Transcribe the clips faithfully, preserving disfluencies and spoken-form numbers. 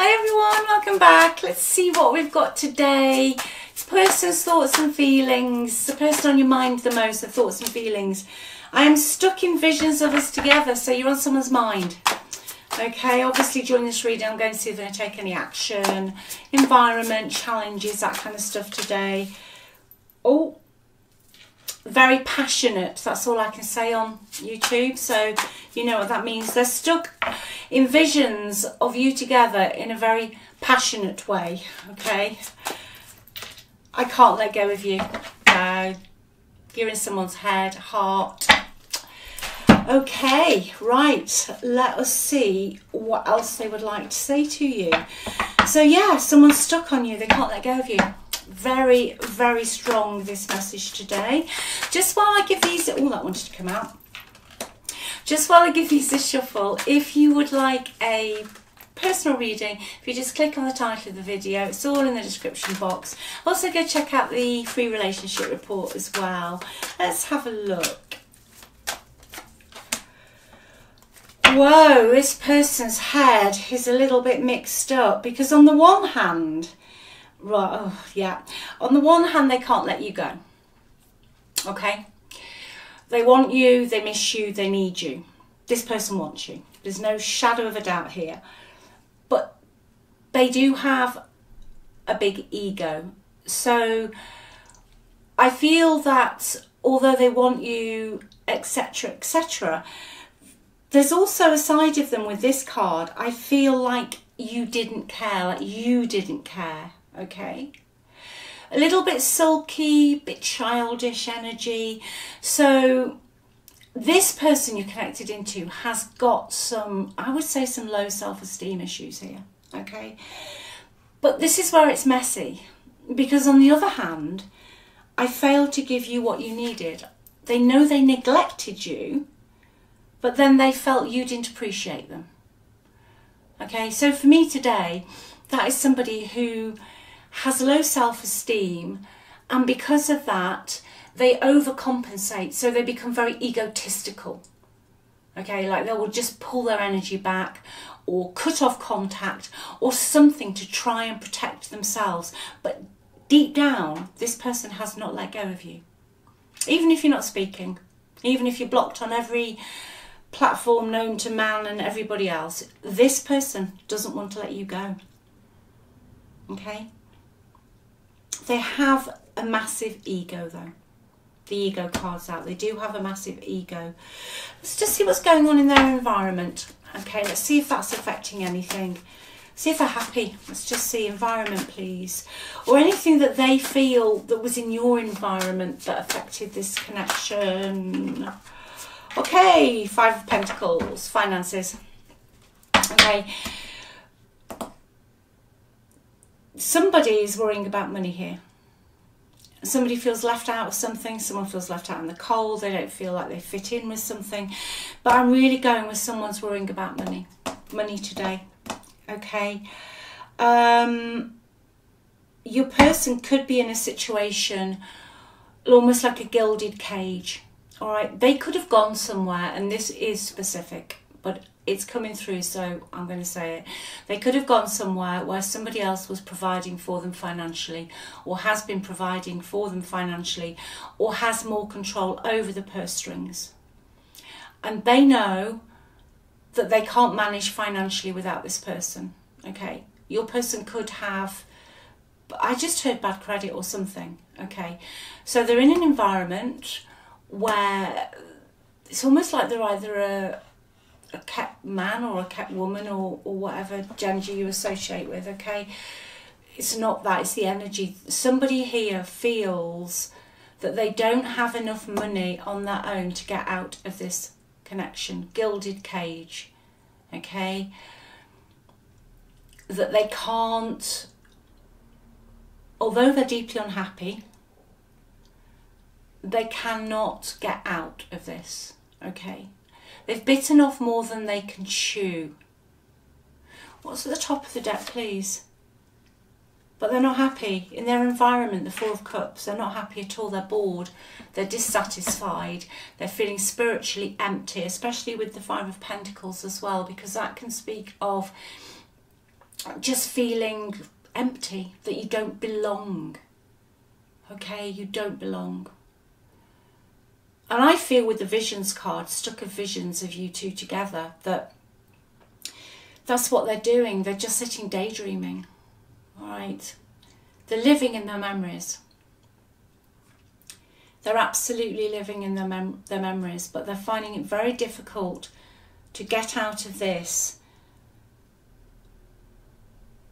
Hi everyone, welcome back. Let's see what we've got today. It's person's thoughts and feelings, the person on your mind the most, the thoughts and feelings. I am stuck in visions of us together, so you're on someone's mind. Okay, obviously during this reading I'm going to see if they're going to take any action, environment, challenges, that kind of stuff today. Oh, very passionate, that's all I can say on YouTube, so you know what that means. They're stuck in visions of you together in a very passionate way. Okay, I can't let go of you. No, you're in someone's head, heart. Okay, right, let us see what else they would like to say to you. So yeah, someone's stuck on you, they can't let go of you. Very, very strong, this message today. Just while I give these, oh, that wanted to come out. Just while I give these a shuffle, if you would like a personal reading, if you just click on the title of the video, it's all in the description box. Also go check out the free relationship report as well. Let's have a look. Whoa, this person's head is a little bit mixed up, because on the one hand, right, oh, yeah, on the one hand they can't let you go. Okay, they want you, they miss you, they need you. This person wants you, there's no shadow of a doubt here, but they do have a big ego. So I feel that although they want you, etc, etc, there's also a side of them with this card. I feel like you didn't care, like you didn't care. Okay, a little bit sulky, bit childish energy. So this person you're connected into has got some, I would say, some low self-esteem issues here. Okay, but this is where it's messy, because on the other hand, I failed to give you what you needed. They know they neglected you, but then they felt you didn't appreciate them. Okay, so for me today, that is somebody who has low self-esteem, and because of that they overcompensate, so they become very egotistical. Okay, like they will just pull their energy back or cut off contact or something to try and protect themselves, but deep down this person has not let go of you. Even if you're not speaking, even if you're blocked on every platform known to man and everybody else, this person doesn't want to let you go. Okay, they have a massive ego though. The ego card's out. They do have a massive ego. Let's just see what's going on in their environment. Okay, let's see if that's affecting anything. See if they're happy. Let's just see environment, please. Or anything that they feel that was in your environment that affected this connection. Okay, Five of Pentacles, finances. Okay. Somebody is worrying about money here. Somebody feels left out of something. Someone feels left out in the cold. They don't feel like they fit in with something. But I'm really going with someone's worrying about money. Money today. Okay. Um, your person could be in a situation almost like a gilded cage. All right. They could have gone somewhere, and this is specific, but it's coming through, so I'm going to say it. They could have gone somewhere where somebody else was providing for them financially, or has been providing for them financially, or has more control over the purse strings. And they know that they can't manage financially without this person. Okay, your person could have, I just heard bad credit or something. Okay, so they're in an environment where it's almost like they're either a a kept man or a kept woman, or, or whatever gender you associate with. Okay, it's not that, it's the energy. Somebody here feels that they don't have enough money on their own to get out of this connection. Gilded cage. Okay, that they can't, although they're deeply unhappy, they cannot get out of this. Okay, they've bitten off more than they can chew. What's at the top of the deck, please? But they're not happy in their environment, the Four of Cups. They're not happy at all. They're bored. They're dissatisfied. They're feeling spiritually empty, especially with the Five of Pentacles as well, because that can speak of just feeling empty, that you don't belong. Okay, you don't belong. And I feel with the visions card, stuck of visions of you two together, that that's what they're doing. They're just sitting daydreaming, all right? They're living in their memories. They're absolutely living in their, mem their memories, but they're finding it very difficult to get out of this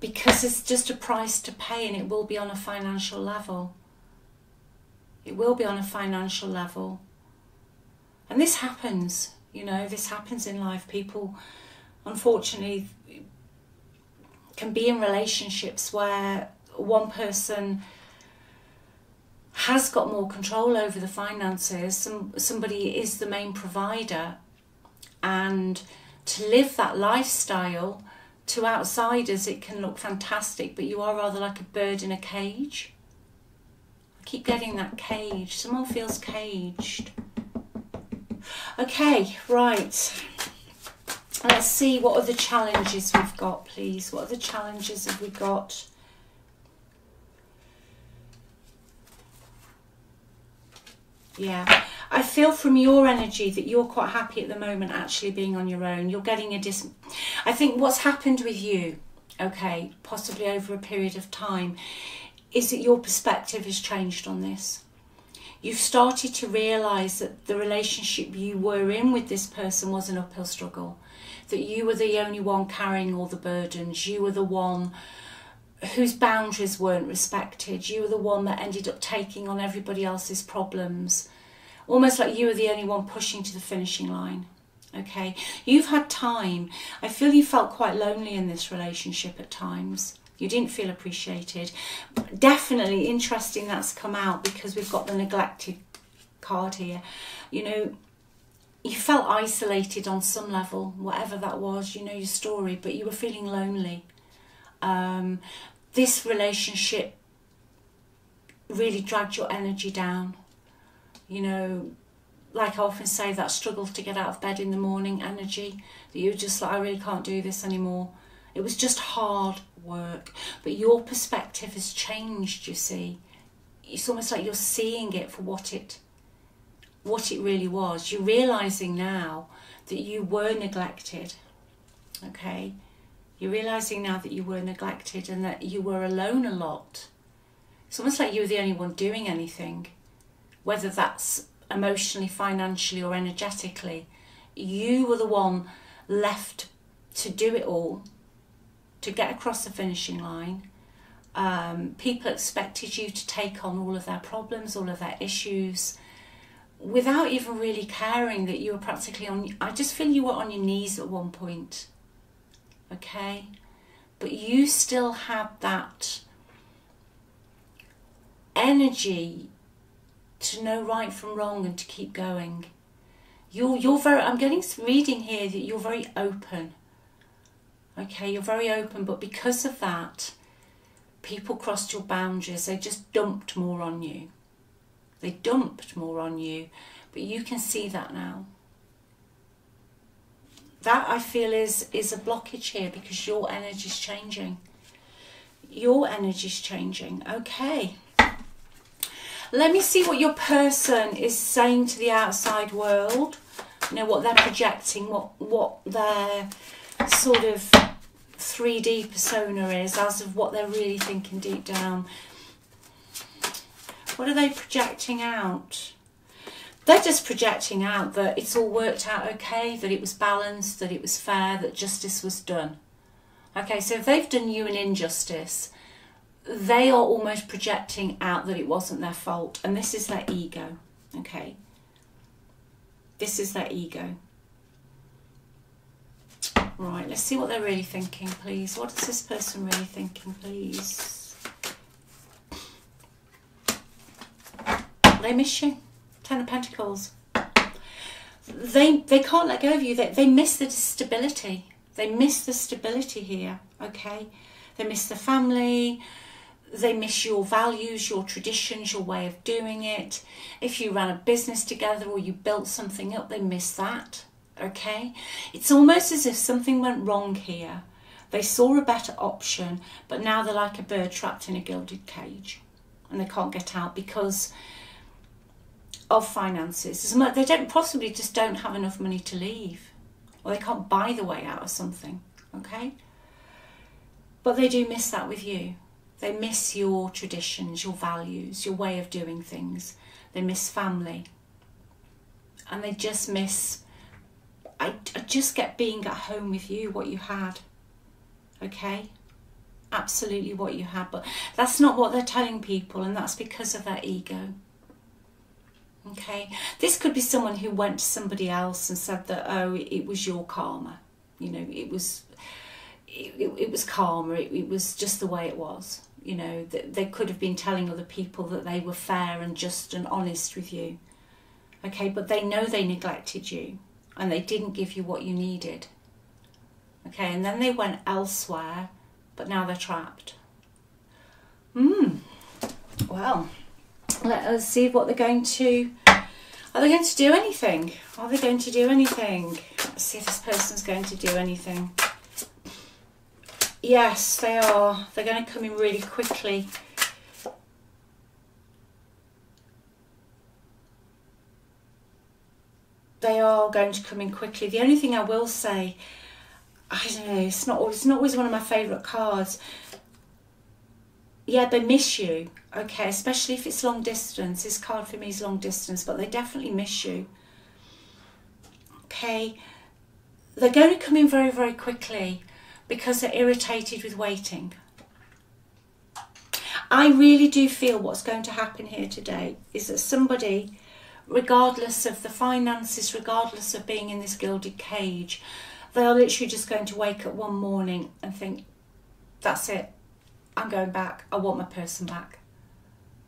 because it's just a price to pay, and it will be on a financial level. It will be on a financial level. And this happens, you know, this happens in life. People, unfortunately, can be in relationships where one person has got more control over the finances. Some, somebody is the main provider, and to live that lifestyle to outsiders, it can look fantastic, but you are rather like a bird in a cage. I keep getting that cage. Someone feels caged. Okay, right. Let's see what are the challenges we've got, please. What are the challenges have we got? Yeah, I feel from your energy that you're quite happy at the moment actually being on your own. You're getting a dis... I think what's happened with you, okay, possibly over a period of time, is that your perspective has changed on this. You've started to realise that the relationship you were in with this person was an uphill struggle, that you were the only one carrying all the burdens, you were the one whose boundaries weren't respected. You were the one that ended up taking on everybody else's problems. Almost like you were the only one pushing to the finishing line. Okay, you've had time. I feel you felt quite lonely in this relationship at times. You didn't feel appreciated. Definitely interesting that's come out, because we've got the neglected card here. You know, you felt isolated on some level, whatever that was, you know your story, but you were feeling lonely. Um, this relationship really dragged your energy down. You know, like I often say, that struggle to get out of bed in the morning energy, that you were just like, I really can't do this anymore. It was just hard work. But your perspective has changed, you see. It's almost like you're seeing it for what it, what it really was. You're realising now that you were neglected, okay? You're realising now that you were neglected and that you were alone a lot. It's almost like you were the only one doing anything, whether that's emotionally, financially or energetically. You were the one left to do it all, to get across the finishing line. Um, people expected you to take on all of their problems, all of their issues, without even really caring that you were practically on... I just feel you were on your knees at one point. Okay, but you still have that energy to know right from wrong and to keep going. You're you're very. I'm getting reading here that you're very open. Okay, you're very open, but because of that, people crossed your boundaries. They just dumped more on you. They dumped more on you, but you can see that now. That, I feel, is, is a blockage here because your energy's changing. Your energy's changing. Okay. Let me see what your person is saying to the outside world. You know, what they're projecting, what, what their sort of three D persona is, as of what they're really thinking deep down. What are they projecting out? They're just projecting out that it's all worked out okay, that it was balanced, that it was fair, that justice was done. Okay, so if they've done you an injustice, they are almost projecting out that it wasn't their fault. And this is their ego, okay? This is their ego. Right, let's see what they're really thinking, please. What is this person really thinking, please? They miss you. Ten of Pentacles. They they can't let go of you. They, they miss the stability. They miss the stability here, okay? They miss the family. They miss your values, your traditions, your way of doing it. If you ran a business together or you built something up, they miss that, okay? It's almost as if something went wrong here. They saw a better option, but now they're like a bird trapped in a gilded cage and they can't get out because of finances. They don't possibly just don't have enough money to leave, or they can't buy the way out of something, okay? But they do miss that with you. They miss your traditions, your values, your way of doing things. They miss family. And they just miss, I, I just get being at home with you, what you had, okay? Absolutely what you had, but that's not what they're telling people, and that's because of their ego, okay? This could be someone who went to somebody else and said that, oh, it was your karma, you know, it was, it, it, it was karma, it, it was just the way it was, you know, that they could have been telling other people that they were fair and just and honest with you. Okay, but they know they neglected you and they didn't give you what you needed. Okay, and then they went elsewhere, but now they're trapped. Hmm, well, let us see what they're going to, are they going to do anything? Are they going to do anything? Let's see if this person's going to do anything. Yes, they are. They're going to come in really quickly. They are going to come in quickly. The only thing I will say, I don't know, it's not always, it's not always one of my favourite cards. Yeah, they miss you, okay, especially if it's long distance. This card for me is long distance, but they definitely miss you. Okay, they're going to come in very, very quickly because they're irritated with waiting. I really do feel what's going to happen here today is that somebody, regardless of the finances, regardless of being in this gilded cage, they are literally just going to wake up one morning and think, that's it, I'm going back, I want my person back.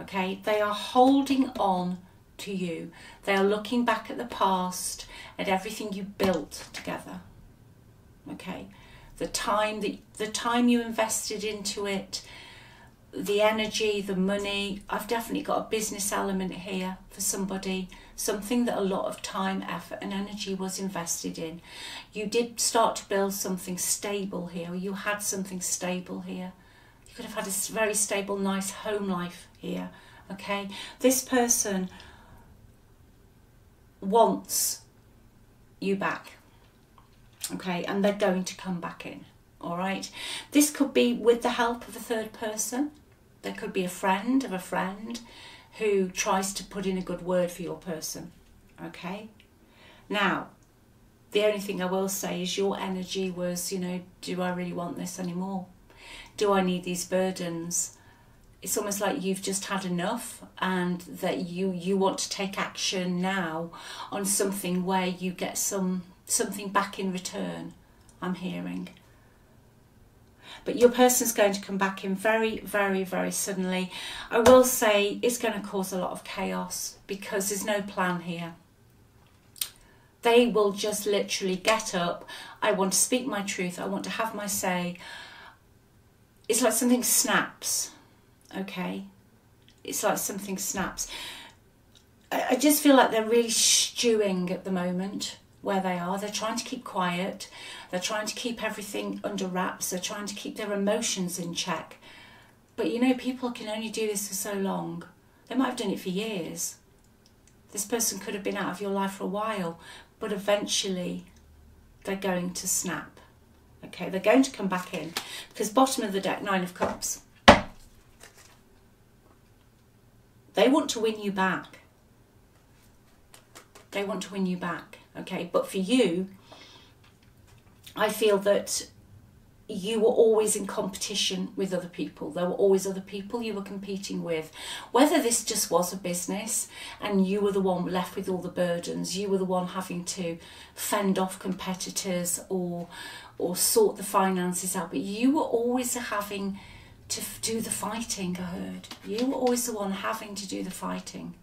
Okay, they are holding on to you. They are looking back at the past, at everything you built together. Okay, the time, the, the time you invested into it, the energy, the money. I've definitely got a business element here for somebody, something that a lot of time, effort and energy was invested in. You did start to build something stable here, or you had something stable here. You could have had a very stable, nice home life here, okay? This person wants you back, okay? And they're going to come back in, all right? This could be with the help of a third person. There could be a friend of a friend who tries to put in a good word for your person, okay? Now, the only thing I will say is your energy was, you know, do I really want this anymore? Do I need these burdens? It's almost like you've just had enough and that you, you want to take action now on something where you get some something back in return, I'm hearing. But your person's going to come back in very, very, very suddenly. I will say it's going to cause a lot of chaos because there's no plan here. They will just literally get up. I want to speak my truth. I want to have my say. It's like something snaps, okay? It's like something snaps. I, I just feel like they're really stewing at the moment. Where they are, they're trying to keep quiet, they're trying to keep everything under wraps, they're trying to keep their emotions in check. But you know, people can only do this for so long. They might have done it for years. This person could have been out of your life for a while, but eventually they're going to snap. Okay, they're going to come back in, because bottom of the deck, Nine of Cups. They want to win you back. They want to win you back. Okay, but for you, I feel that you were always in competition with other people. There were always other people you were competing with. Whether this just was a business and you were the one left with all the burdens, you were the one having to fend off competitors or, or sort the finances out, but you were always having to do the fighting, I heard. You were always the one having to do the fighting.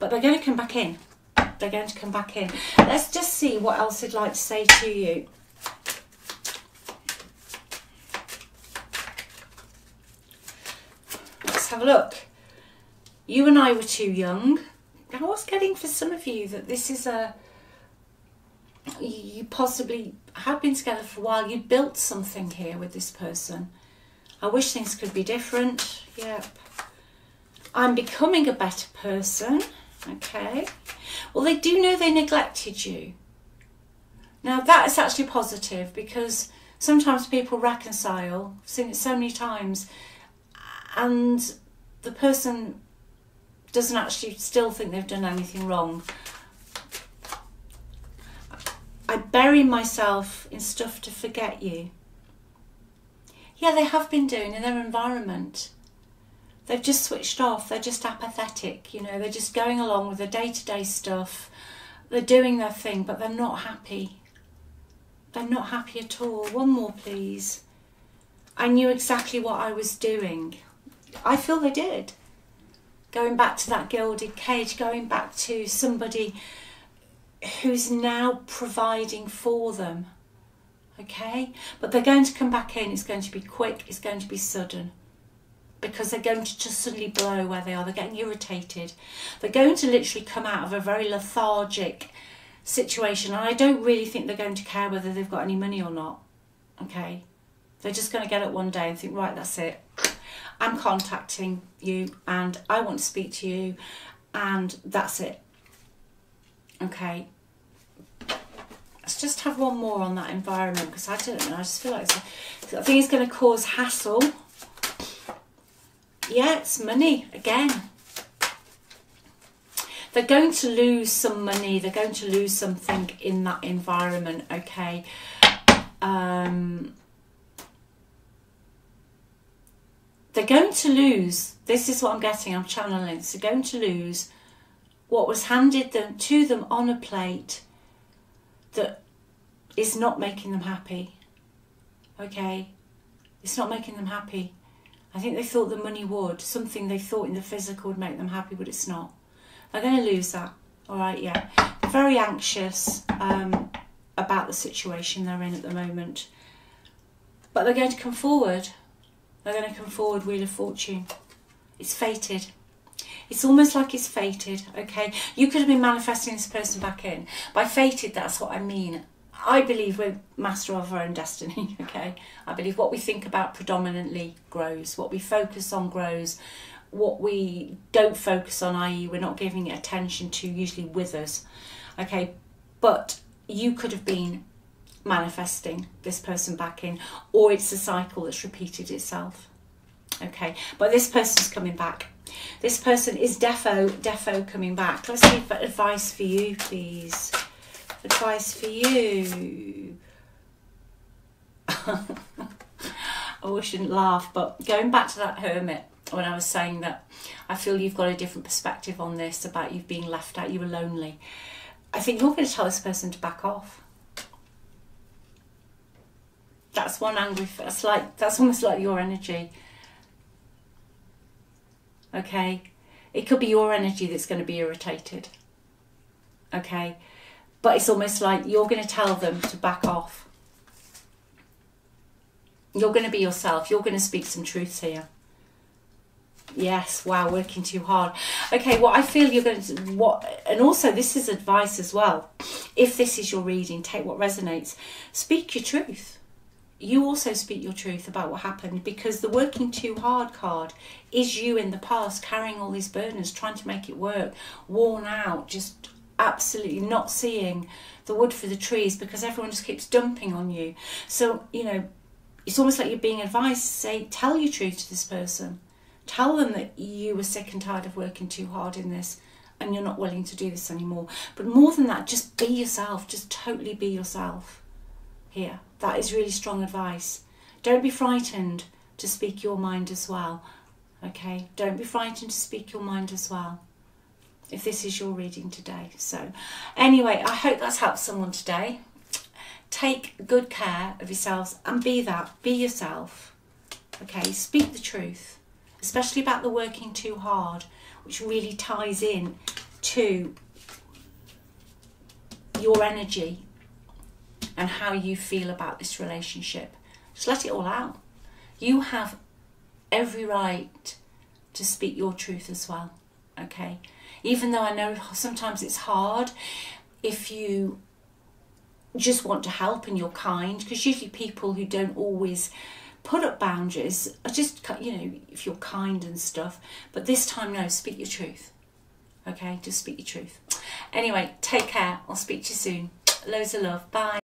But they're going to come back in. They're going to come back in. Let's just see what else they'd like to say to you. Let's have a look. You and I were too young. I was getting for some of you that this is a, you possibly have been together for a while, you built something here with this person. I wish things could be different. Yep. I'm becoming a better person. Okay. Well, they do know they neglected you. Now, that is actually positive, because sometimes people reconcile. I've seen it so many times. And the person doesn't actually still think they've done anything wrong. I bury myself in stuff to forget you. Yeah, they have been doing in their environment. They've just switched off. They're just apathetic, you know. They're just going along with the day-to-day stuff. They're doing their thing, but they're not happy. They're not happy at all. One more, please. I knew exactly what I was doing. I feel they did. Going back to that gilded cage, going back to somebody who's now providing for them, okay? But they're going to come back in. It's going to be quick. It's going to be sudden, because they're going to just suddenly blow where they are. They're getting irritated. They're going to literally come out of a very lethargic situation, and I don't really think they're going to care whether they've got any money or not, okay? They're just going to get up one day and think, right, that's it. I'm contacting you, and I want to speak to you, and that's it. Okay, let's just have one more on that environment, because I don't know, I just feel like it's, I think it's going to cause hassle. Yeah, it's money again. They're going to lose some money. They're going to lose something in that environment, okay? Um, they're going to lose, this is what I'm getting, I'm channeling, so they're going to lose what was handed them to them on a plate that is not making them happy. Okay, it's not making them happy. I think they thought the money would, something they thought in the physical would make them happy, but it's not. They're going to lose that. All right, yeah. They're very anxious um, about the situation they're in at the moment. But they're going to come forward. They're going to come forward, Wheel of Fortune. It's fated. It's almost like it's fated, okay? You could have been manifesting this person back in. By fated, that's what I mean. I believe we're master of our own destiny, okay? I believe what we think about predominantly grows. What we focus on grows. What we don't focus on, that is we're not giving it attention to, usually withers, okay? But you could have been manifesting this person back in, or it's a cycle that's repeated itself, okay? But this person's coming back. This person is defo, defo coming back. Let's see if advice for you, please. Advice for you. Oh, I shouldn't laugh, but going back to that hermit, when I was saying that I feel you've got a different perspective on this, about you being left out, you were lonely. I think you're going to tell this person to back off. That's one angry, that's like, that's almost like your energy. Okay, it could be your energy that's going to be irritated, okay? But it's almost like you're going to tell them to back off. You're going to be yourself. You're going to speak some truth here. Yes, wow, working too hard. Okay, what I feel you're going to, what, and also this is advice as well. If this is your reading, take what resonates. Speak your truth. You also speak your truth about what happened, because the working too hard card is you in the past carrying all these burdens, trying to make it work, worn out, just absolutely not seeing the wood for the trees, because everyone just keeps dumping on you. So, you know, it's almost like you're being advised to say, tell your truth to this person. Tell them that you were sick and tired of working too hard in this, and you're not willing to do this anymore. But more than that, just be yourself. Just totally be yourself here. That is really strong advice. Don't be frightened to speak your mind as well. Okay, don't be frightened to speak your mind as well, if this is your reading today. So anyway, I hope that's helped someone today. Take good care of yourselves and be that, be yourself. Okay, speak the truth, especially about the working too hard, which really ties in to your energy and how you feel about this relationship. Just let it all out. You have every right to speak your truth as well, okay? Even though I know sometimes it's hard, if you just want to help and you're kind, because usually people who don't always put up boundaries are just, you know, if you're kind and stuff. But this time, no, speak your truth. Okay, just speak your truth. Anyway, take care. I'll speak to you soon. Loads of love. Bye.